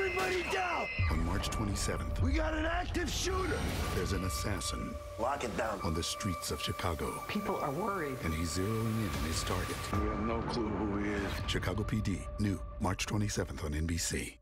Everybody down! On March 27th, we got an active shooter! There's an assassin. Lock it down. On the streets of Chicago. People are worried. And he's zeroing in on his target. We have no clue who he is. Chicago PD, new March 27th on NBC.